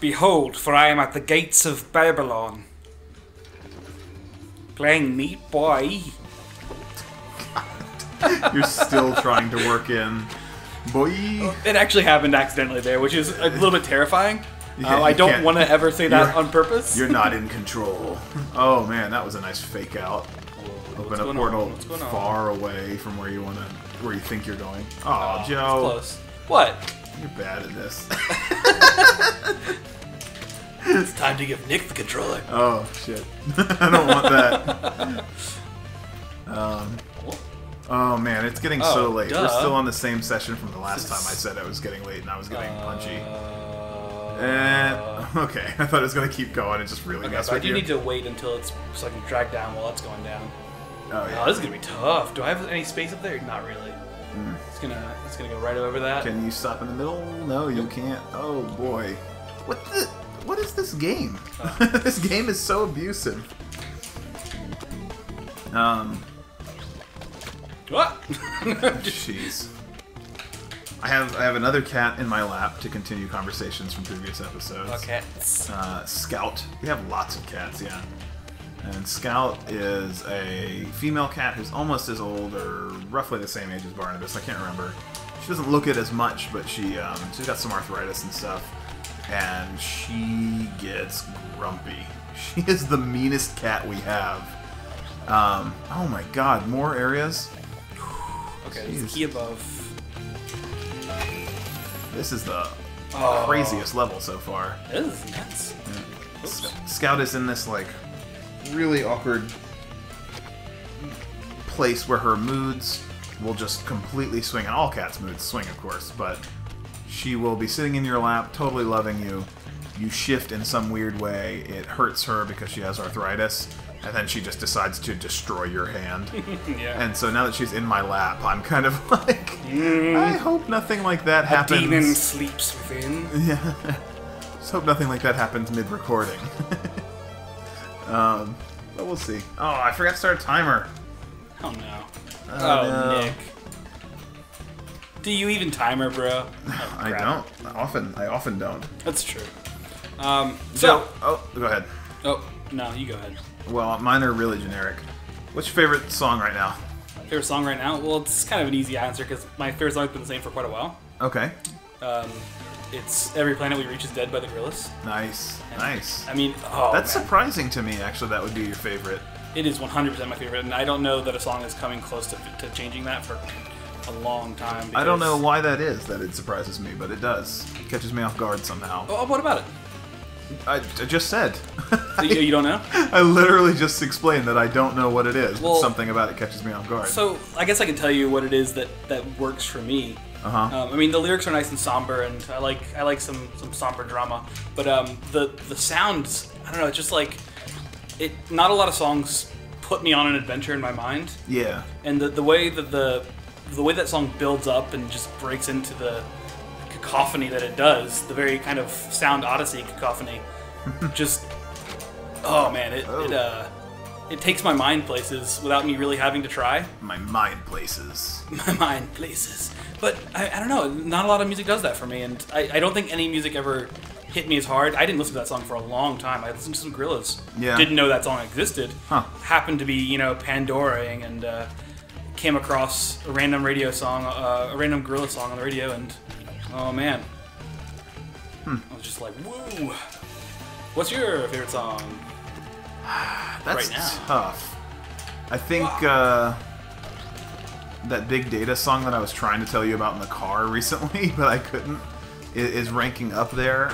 Behold, for I am at the gates of Babylon. Playing Meat Boy. God. You're still trying to work in. Boy. It actually happened accidentally there, which is a little bit terrifying. Yeah, I don't want to ever say that on purpose. You're not in control. Oh man, that was a nice fake out. Whoa, open a portal far away from where you want to, where you think you're going. Oh, Joe. That's close. What? You're bad at this. It's time to give Nick the controller. Oh shit! I don't want that. Oh man, it's getting so late. Duh. We're still on the same session from the last time I said I was getting late and I was getting punchy. Okay, I thought it was gonna keep going. It just really messed with you. I do need to wait until it's so I can drag down while it's going down. Oh yeah. Oh, this is gonna be tough. Do I have any space up there? Not really. Mm. It's gonna go right over that. Can you stop in the middle? No, you can't. Oh boy. What the? What is this game? This game is so abusive. What? Jeez. I have another cat in my lap to continue conversations from previous episodes. Okay. Scout. We have lots of cats, yeah. And Scout is a female cat who's almost as old or roughly the same age as Barnabas. I can't remember. She doesn't look it as much, but she's got some arthritis and stuff. And she gets grumpy. She is the meanest cat we have. Oh my god, more areas? Okay, there's a key above. This is the craziest level so far. This is nuts. Scout is in this, like, really awkward place where her moods will just completely swing. And all cats' moods swing, of course, but she will be sitting in your lap, totally loving you. You shift in some weird way. It hurts her because she has arthritis. And then she just decides to destroy your hand. Yeah. And so now that she's in my lap, I'm kind of like, I hope nothing like that happens. A demon sleeps within. Yeah. Just hope nothing like that happens mid-recording. But we'll see. Oh, I forgot to start a timer. Oh, no. Oh, no. Nick. Do you even timer, bro? Oh, I don't. I often don't. That's true. So go ahead. Oh, no, you go ahead. Well, mine are really generic. What's your favorite song right now? Favorite song right now? Well, it's kind of an easy answer because my favorite song's been the same for quite a while. Okay. It's Every Planet We Reach is Dead by the Gryllis. Nice, and nice. I mean, that's surprising to me, actually, that would be your favorite. It is 100% my favorite, and I don't know that a song is coming close to changing that for a long time. I don't know why that is, that it surprises me, but it does. It catches me off guard somehow. Oh, what about it? I just said. You don't know? I literally just explained that I don't know what it is, but something about it catches me off guard. So, I guess I can tell you what it is that works for me. I mean, the lyrics are nice and somber, and I like some somber drama. But the sounds, I don't know, it's just like, not a lot of songs put me on an adventure in my mind. Yeah. And the way that that song builds up and just breaks into the cacophony that it does, the very kind of Sound Odyssey cacophony, just, oh man, it takes my mind places without me really having to try. My mind places. But I don't know, not a lot of music does that for me, and I don't think any music ever hit me as hard. I didn't listen to that song for a long time. I listened to some Gryllis. Yeah. Didn't know that song existed. Huh. Happened to be, you know, Pandoraing, and came across a random radio song, a random Gryllis song on the radio, and oh man. I was just like, woo! What's your favorite song? That's right now? Tough. I think that Big Data song that I was trying to tell you about in the car recently, but I couldn't, is ranking up there.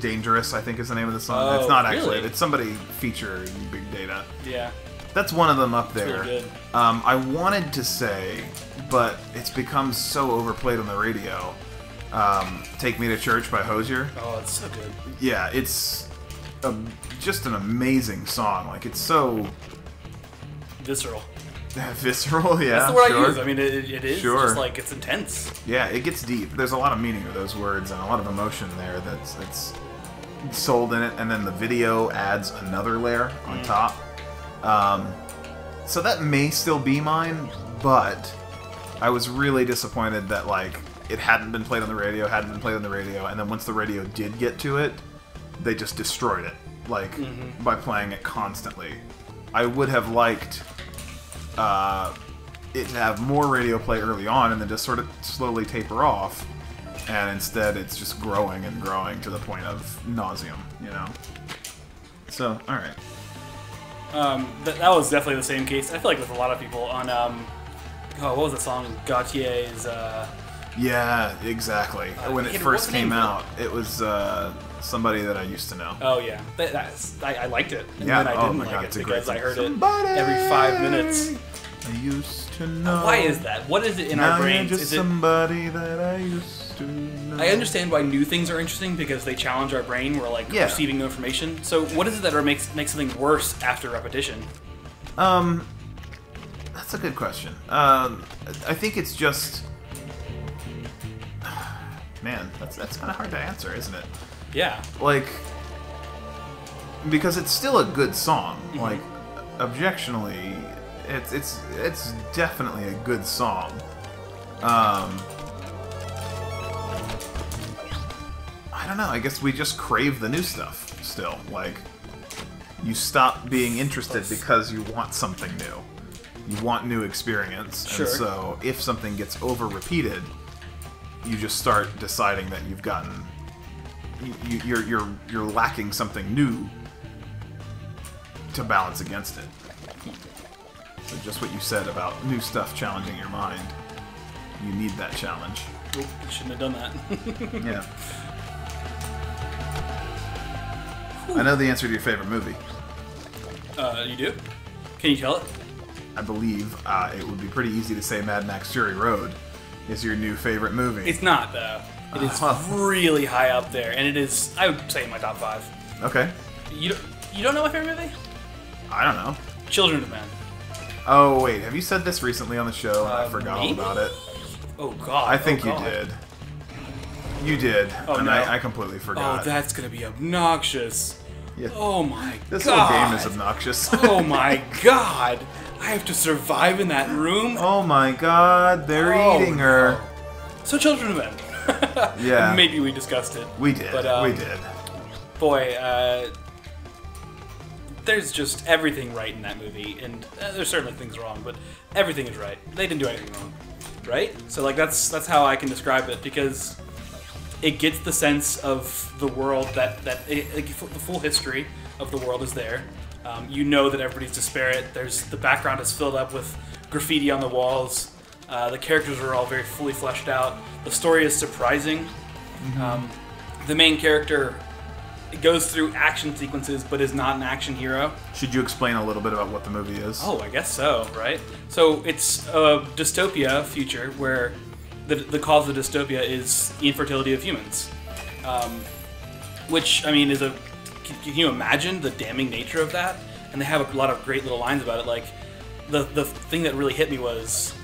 Dangerous, I think, is the name of the song. Oh, it's not actually. It's somebody featured in Big Data. Yeah. That's one of them up there. Really good. I wanted to say, but it's become so overplayed on the radio. Take Me to Church by Hozier. Oh, it's so good. Yeah, it's just an amazing song. Like, it's so visceral. Visceral, yeah. That's the word I use. I mean, it is. Sure. Just like, it's intense. Yeah, it gets deep. There's a lot of meaning to those words and a lot of emotion there that's sold in it. And then the video adds another layer on top. So that may still be mine, but I was really disappointed that, like, it hadn't been played on the radio, and then once the radio did get to it, they just destroyed it, like, by playing it constantly. I would have liked it to have more radio play early on and then just sort of slowly taper off, and instead it's just growing and growing to the point of nauseam, you know? So, alright. That was definitely the same case, I feel like, with a lot of people on, oh, what was the song? Gautier's, Yeah, exactly. When it first came out, it was, Somebody That I Used to Know. Oh, yeah. I liked it. And yeah, then I didn't like it because I heard it every 5 minutes. I used to know. Why is that? What is it in our brains? Just somebody that I used to know. I understand why new things are interesting because they challenge our brain. We're like receiving new information. So what is it that makes something worse after repetition? That's a good question. I think it's just, man, that's kind of hard to answer, isn't it? Yeah. Like, because it's still a good song. Like, objectionally, it's definitely a good song. I don't know. I guess we just crave the new stuff still. Like, you stop being interested because you want something new. You want new experience, and so if something gets over-repeated, you just start deciding that you've gotten, you're lacking something new to balance against it. So just what you said about new stuff challenging your mind, you need that challenge. Oop, I shouldn't have done that. I know the answer to your favorite movie. You do? Can you tell it? I believe it would be pretty easy to say Mad Max Fury Road is your new favorite movie. It's not, though. It is really high up there, and it is, I would say, in my top 5. Okay. You don't know my favorite movie? I don't know. Children of Men. Oh, wait. Have you said this recently on the show, and I forgot all about it? Oh, God. I think you did. You did, and no. I completely forgot. Oh, that's going to be obnoxious. Yeah. Oh, my God. This whole game is obnoxious. Oh, my God. I have to survive in that room. Oh my God, they're eating her. So, Children of Men. Yeah. Maybe we discussed it. We did. But, we did. Boy, there's just everything right in that movie, and there's certainly things wrong, but everything is right. They didn't do anything wrong, right? So, like, that's how I can describe it, because it gets the sense of the world that the full history of the world is there. You know that everybody's disparate. The background is filled up with graffiti on the walls. The characters are all very fully fleshed out. The story is surprising. The main character goes through action sequences, but is not an action hero. Should you explain a little bit about what the movie is? Oh, I guess so, right? So it's a dystopia future where the cause of the dystopia is the infertility of humans. Which, I mean, is a... Can you imagine the damning nature of that? And they have a lot of great little lines about it. Like, the thing that really hit me was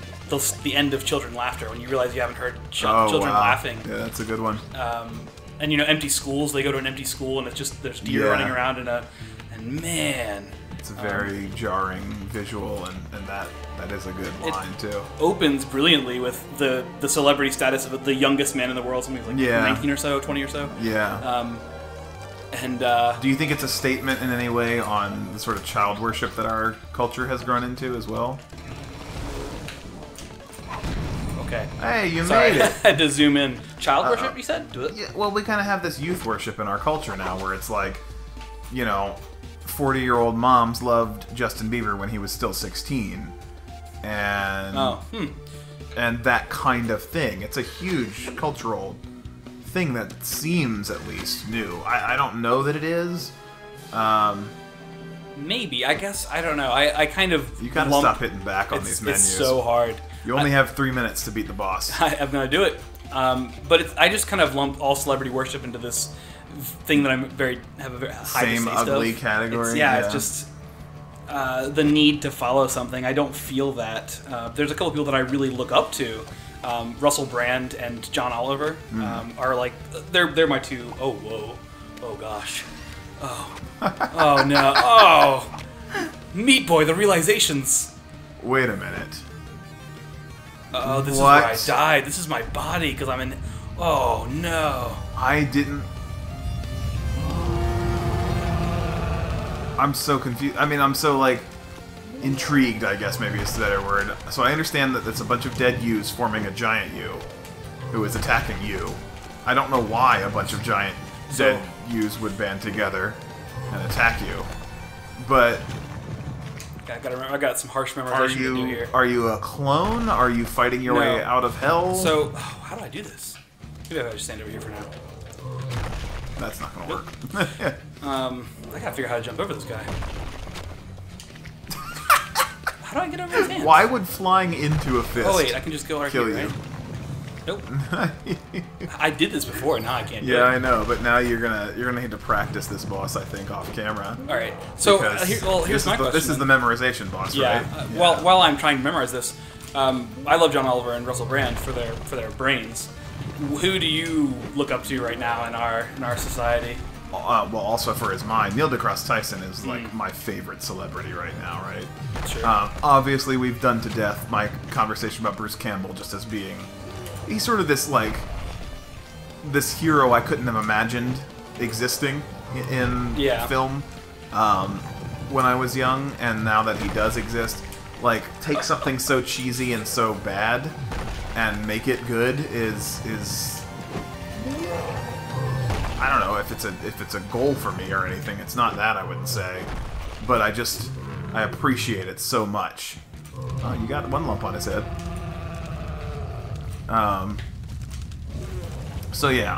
the end of Children Laughter, when you realize you haven't heard children laughing. Yeah, that's a good one. And, you know, empty schools. They go to an empty school, and it's just, there's deer running around, and man. It's a very jarring visual, and that is a good line, too. It opens brilliantly with the celebrity status of the youngest man in the world, something like 19 or so, 20 or so. Yeah. And, do you think it's a statement in any way on the sort of child worship that our culture has grown into as well? Okay. Hey, you made it! I had to zoom in. Child worship, you said? Do it. Yeah, well, we kind of have this youth worship in our culture now, where it's like, you know, 40-year-old moms loved Justin Bieber when he was still 16. And, and that kind of thing. It's a huge cultural thing that seems at least new. I don't know that it is. Maybe. I guess. I don't know. I kind of... You gotta stop hitting back on these menus. It's so hard. You only have 3 minutes to beat the boss. I'm gonna do it. But I just kind of lump all celebrity worship into this thing that have a very high distaste of. Same ugly category. It's just the need to follow something. I don't feel that. There's a couple people that I really look up to. Russell Brand and John Oliver are like they're my two. Oh whoa, oh gosh, oh oh no, oh Meat Boy, the realizations. Wait a minute. Oh, this is where I died. This is my body because I'm in. Oh no! I didn't. I'm so confused. I mean, I'm so like intrigued. I guess maybe is the better word. So I understand that it's a bunch of dead U's forming a giant U, who is attacking you. I don't know why a bunch of giant dead U's would band together and attack you, but. I gotta remember. I got some harsh memorization to do here. Are you a clone? Are you fighting your way out of hell? So, how do I do this? Maybe I just stand over here for now. That's not gonna work. Yeah. I gotta figure out how to jump over this guy. How do I get over his hands? Why would flying into a fist? Oh wait, I can just go right here, right? Nope. I did this before, now I can't do it. Yeah, I know, but now you're gonna need to practice this boss, I think, off camera. All right. So here's my question. This is the memorization boss, right? Yeah. Well, while I'm trying to memorize this, I love John Oliver and Russell Brand for their brains. Who do you look up to right now in our society? Well, also for his mind, Neil deGrasse Tyson is like my favorite celebrity right now, right? Sure. Obviously, we've done to death my conversation about Bruce Campbell just as being. He's sort of this, like, this hero I couldn't have imagined existing in film when I was young, and now that he does exist, like, take something so cheesy and so bad and make it good is I don't know if it's a goal for me or anything. It's not that, I wouldn't say, but I appreciate it so much. Oh, you got one lump on his head. So yeah,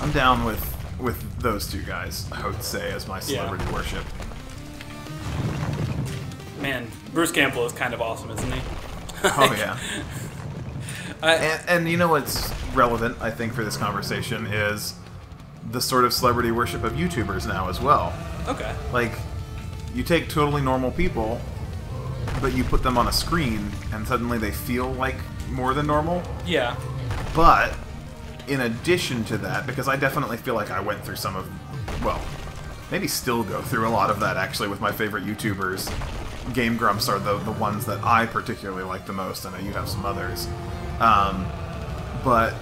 I'm down with those two guys, I would say, as my celebrity worship. Man, Bruce Campbell is kind of awesome, isn't he? Oh yeah. And you know what's relevant, I think, for this conversation is the sort of celebrity worship of YouTubers now as well. Okay. Like, you take totally normal people, but you put them on a screen, and suddenly they feel like more than normal. Yeah. But, in addition to that, because I definitely feel like I went through some of, well, maybe still go through a lot of that, actually, with my favorite YouTubers. Game Grumps are the ones that I particularly like the most. I know you have some others. But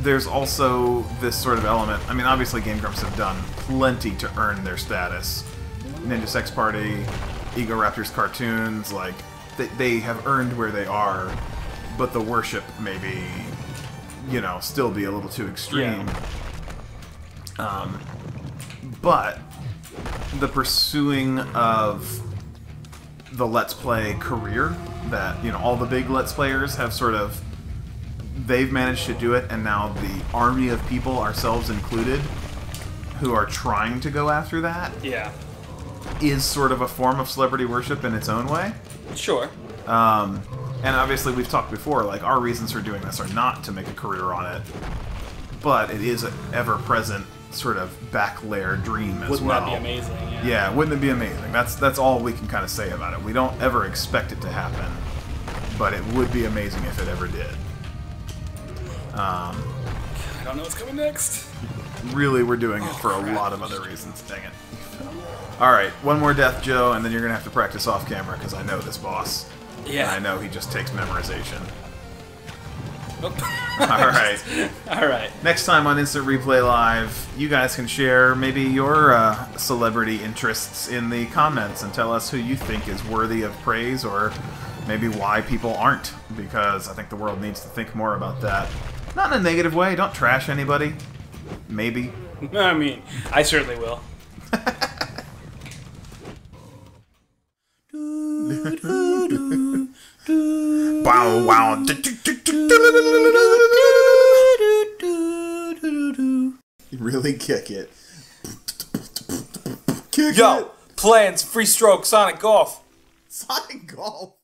there's also this sort of element. I mean, obviously, Game Grumps have done plenty to earn their status. Ninja Sex Party, Ego Raptors cartoons, like, they have earned where they are, but the worship maybe, you know, still be a little too extreme. Yeah. But the pursuing of the Let's Play career that, you know, all the big Let's Players have sort of, they've managed to do it, and now the army of people, ourselves included, who are trying to go after that. Yeah. Is sort of a form of celebrity worship in its own way. Sure. And obviously we've talked before, like, our reasons for doing this are not to make a career on it, but it is an ever-present sort of back-layer dream as well. Wouldn't that be amazing? Yeah. Yeah, wouldn't it be amazing? That's all we can kind of say about it. We don't ever expect it to happen, but it would be amazing if it ever did. I don't know what's coming next. Really, we're doing it for a lot of other reasons. Dang it. Alright, one more death, Joe, and then you're going to have to practice off-camera, because I know this boss. Yeah. And I know he just takes memorization. Oh. Alright. Alright. Next time on Instant Replay Live, you guys can share maybe your celebrity interests in the comments and tell us who you think is worthy of praise, or maybe why people aren't, because I think the world needs to think more about that. Not in a negative way. Don't trash anybody. Maybe. I mean, I certainly will. Bow wow. Really kick it. Kick it. Yo, plans, free stroke, Sonic Golf. Sonic Golf?